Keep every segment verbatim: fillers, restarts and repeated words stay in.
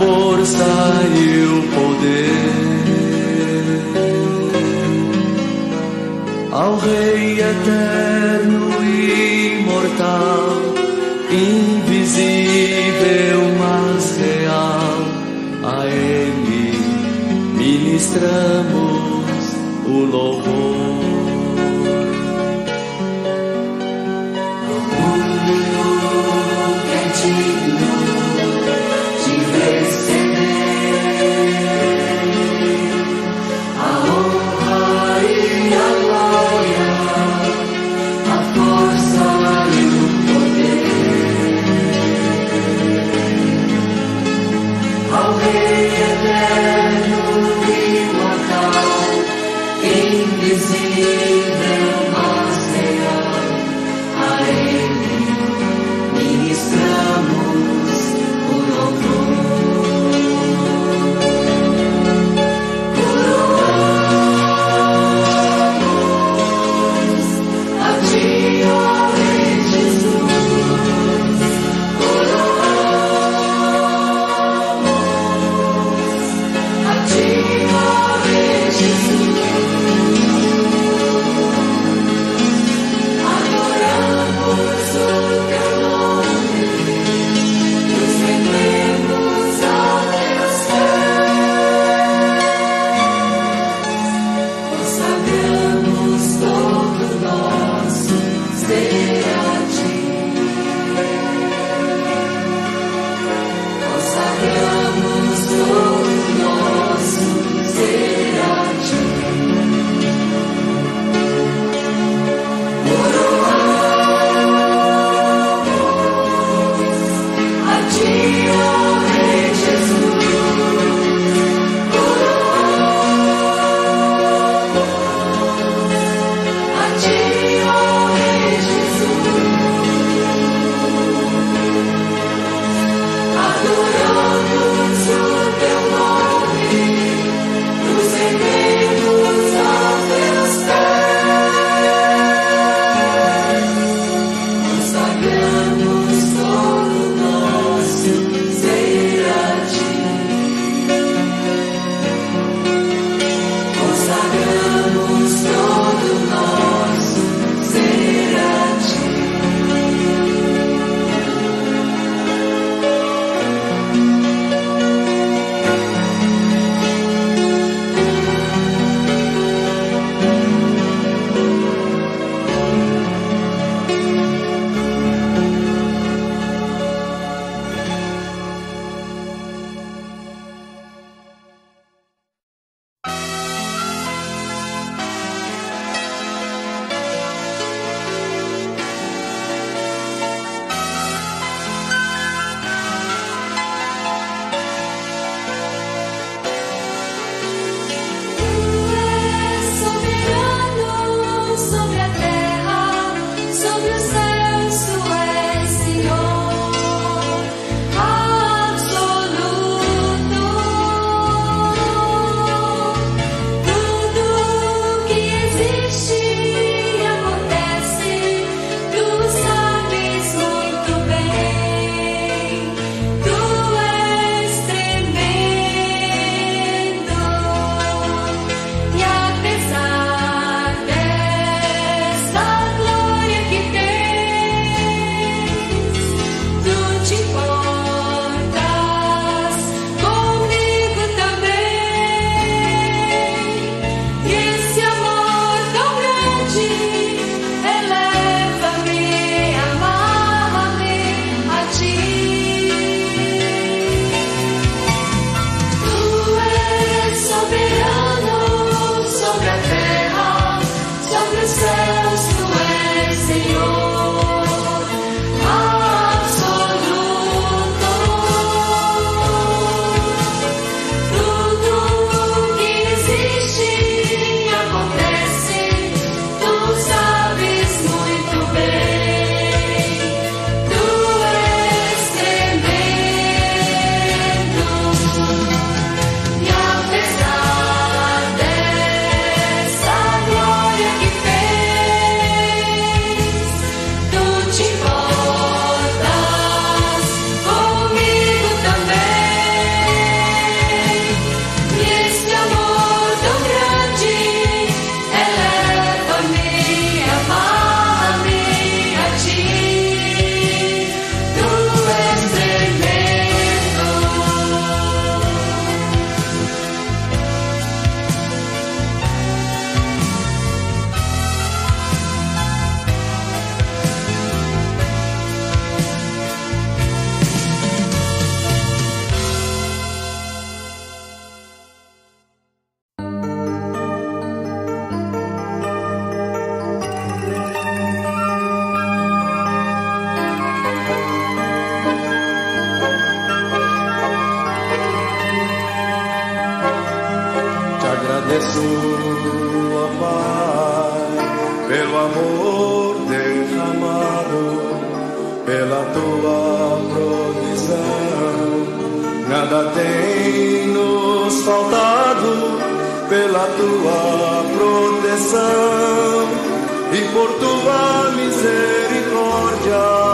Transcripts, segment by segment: amor está aí o poder. Ao Rei eterno, imortal, invisível, mas real, a Ele ministramos o louvor. Eterno, imortal, invisível. amor derramado pela tua provisão, nada tem nos faltado pela tua proteção e por tua misericórdia.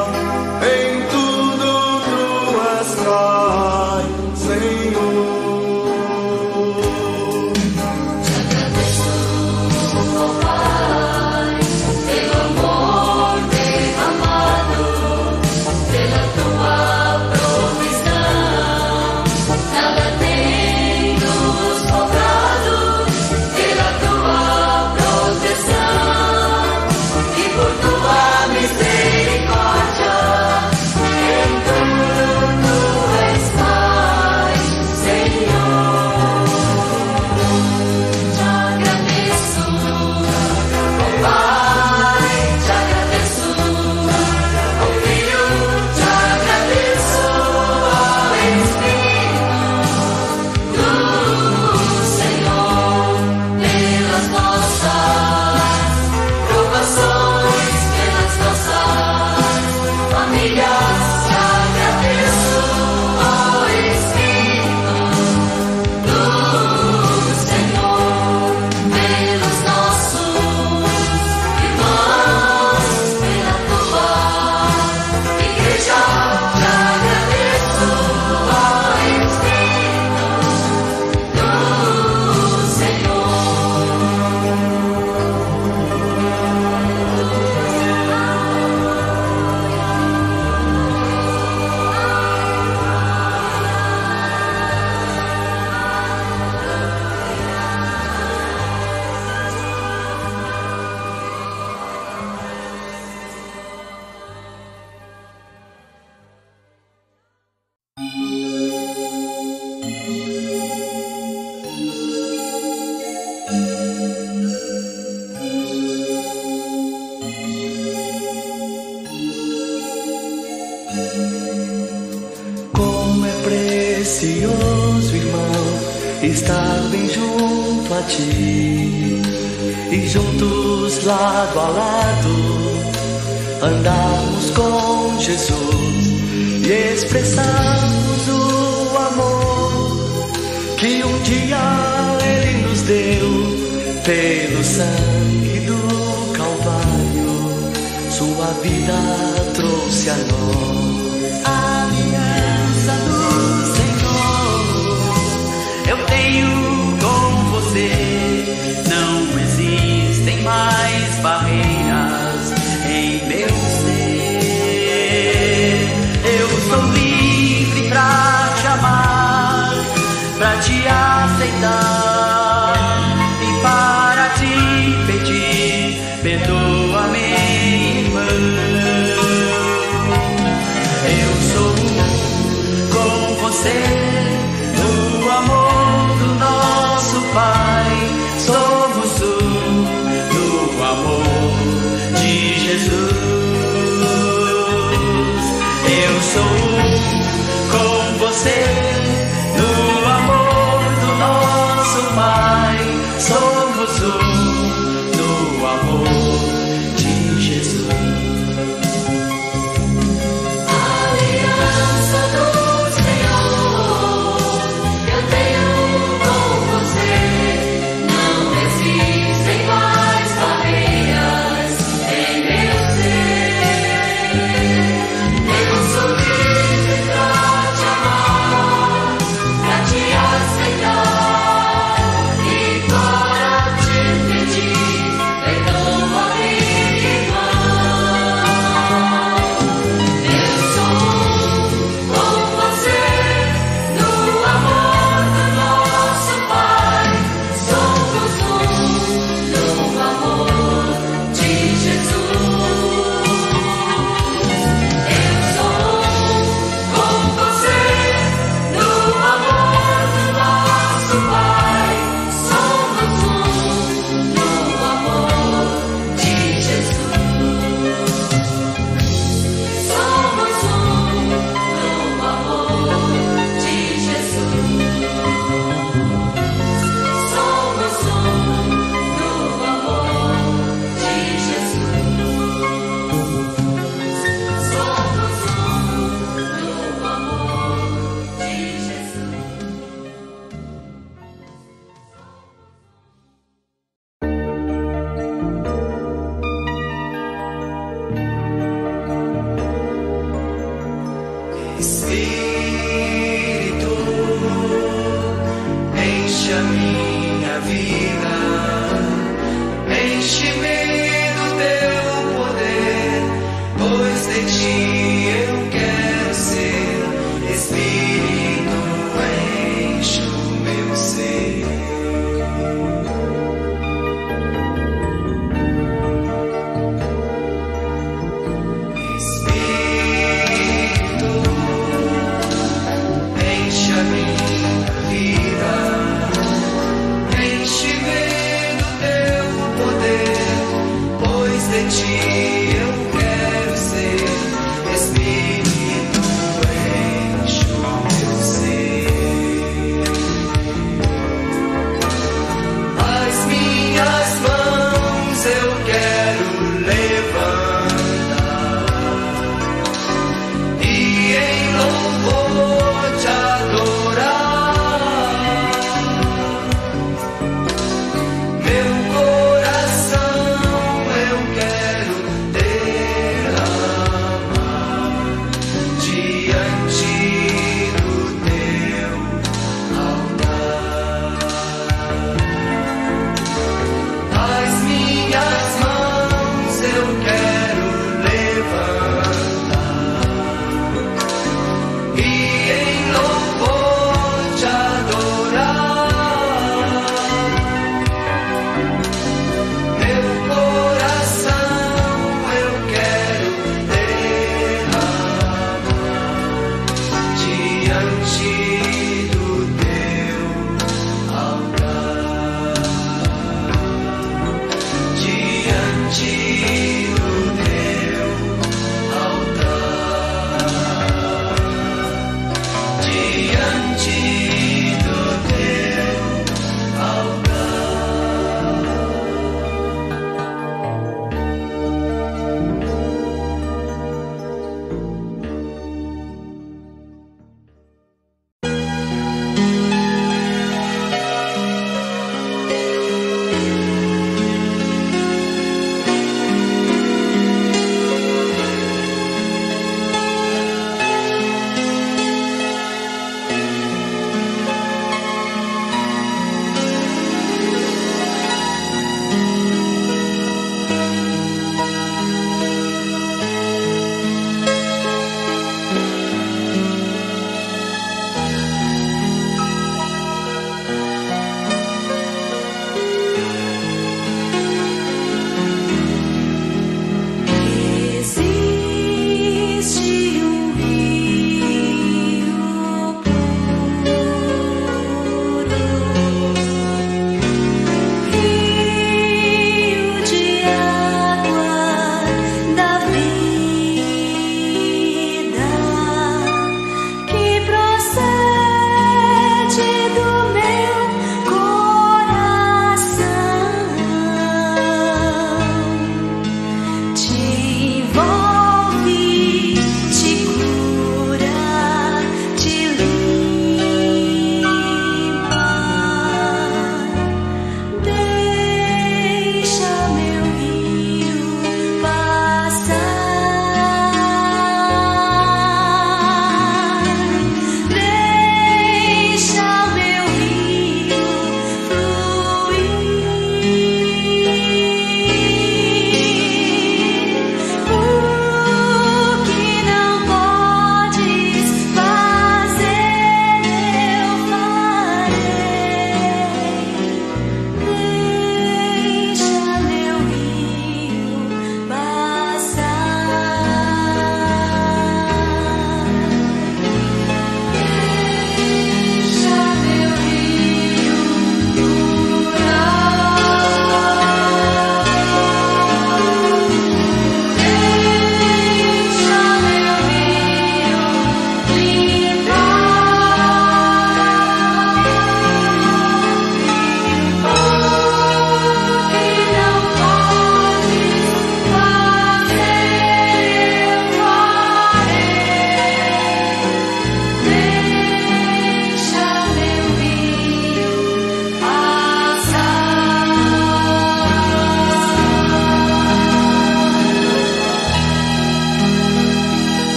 No amor do nosso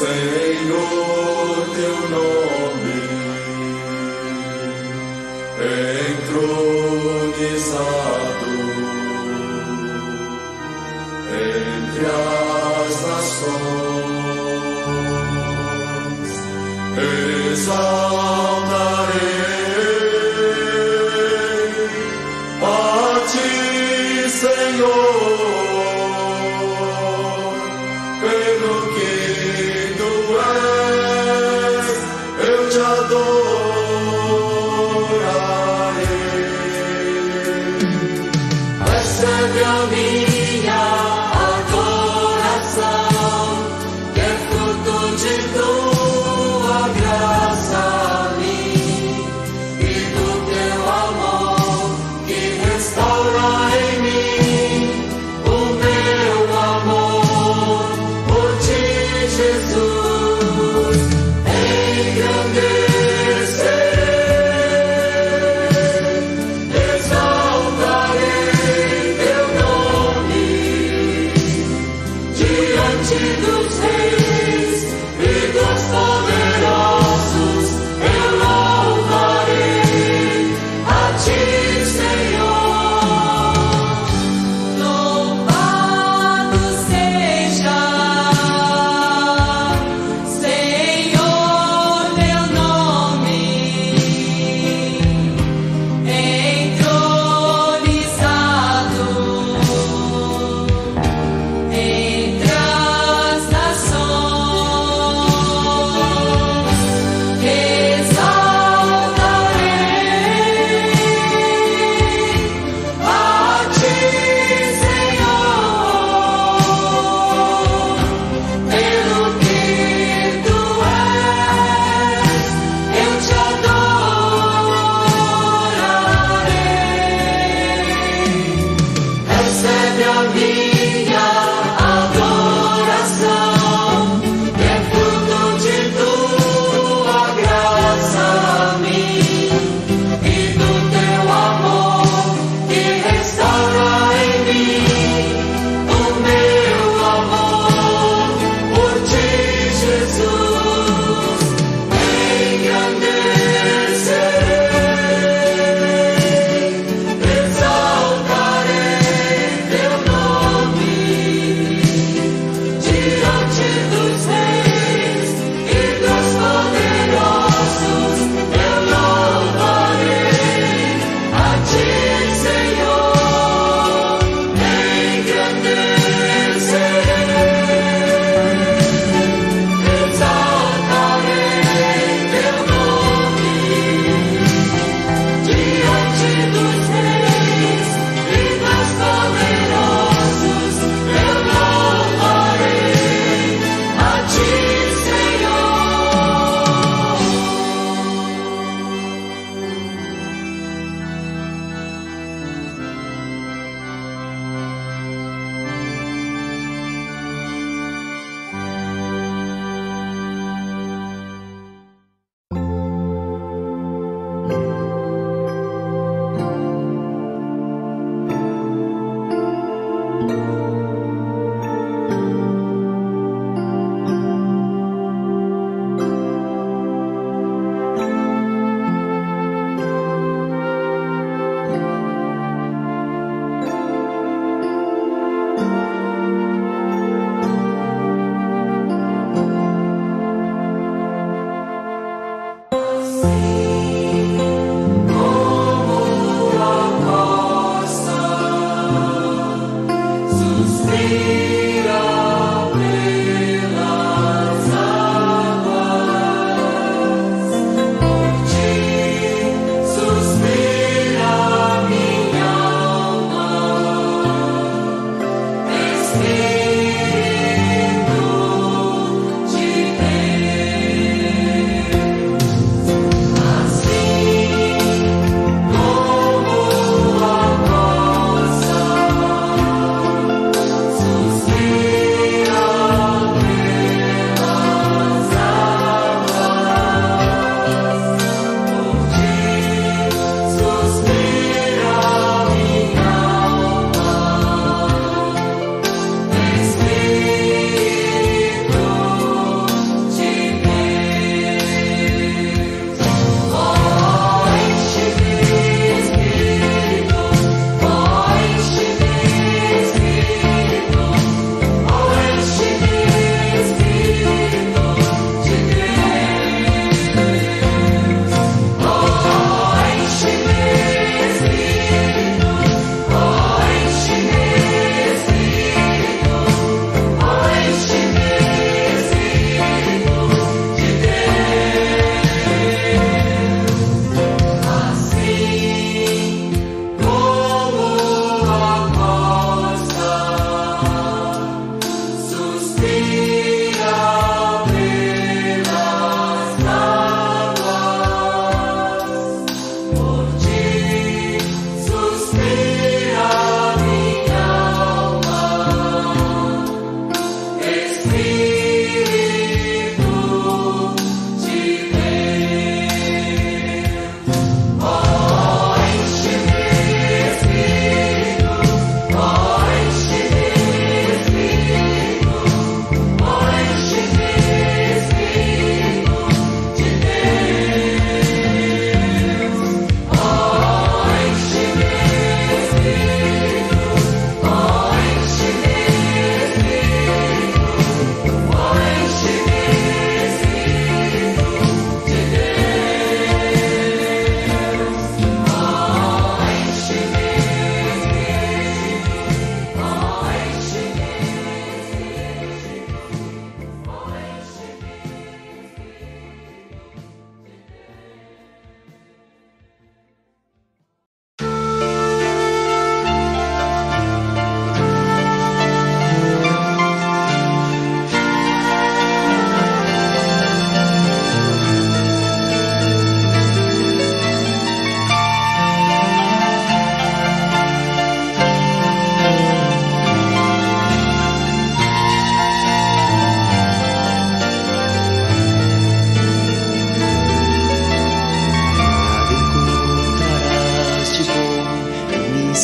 Senhor, teu nome entronizado entre as nações, exaltarei a ti, Senhor. Engrandecei, exaltarei teu nome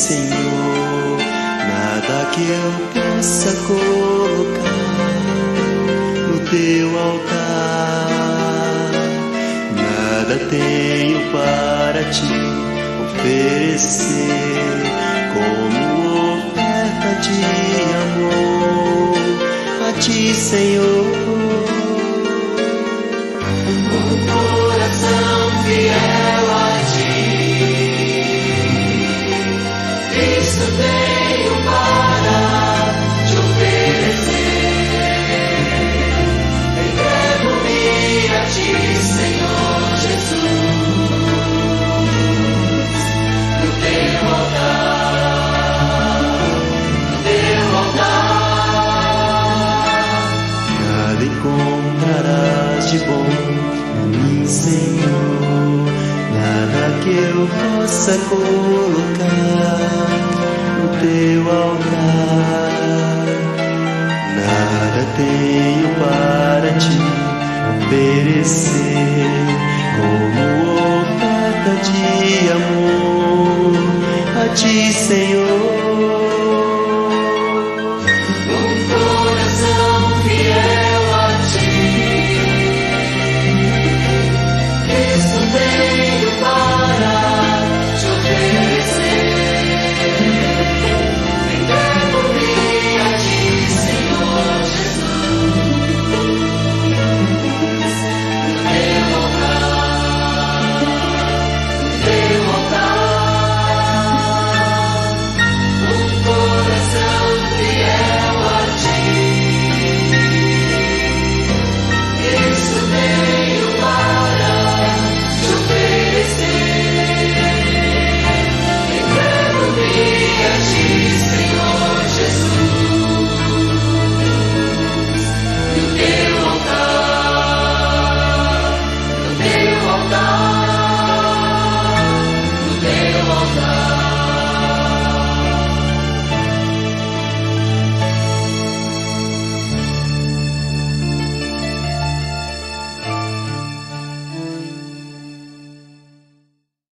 Senhor, nada que eu possa colocar no teu altar, nada tenho para te oferecer como oferta de amor a ti, Senhor. Um coração fiel a ti, isto tenho para te oferecer. Entrego-me a ti, Senhor Jesus, no teu altar, no teu altar. Nada encontrarás de bom, Senhor, nada que eu possa colocar no teu altar, nada tenho para te oferecer como oferta de amor a ti, Senhor.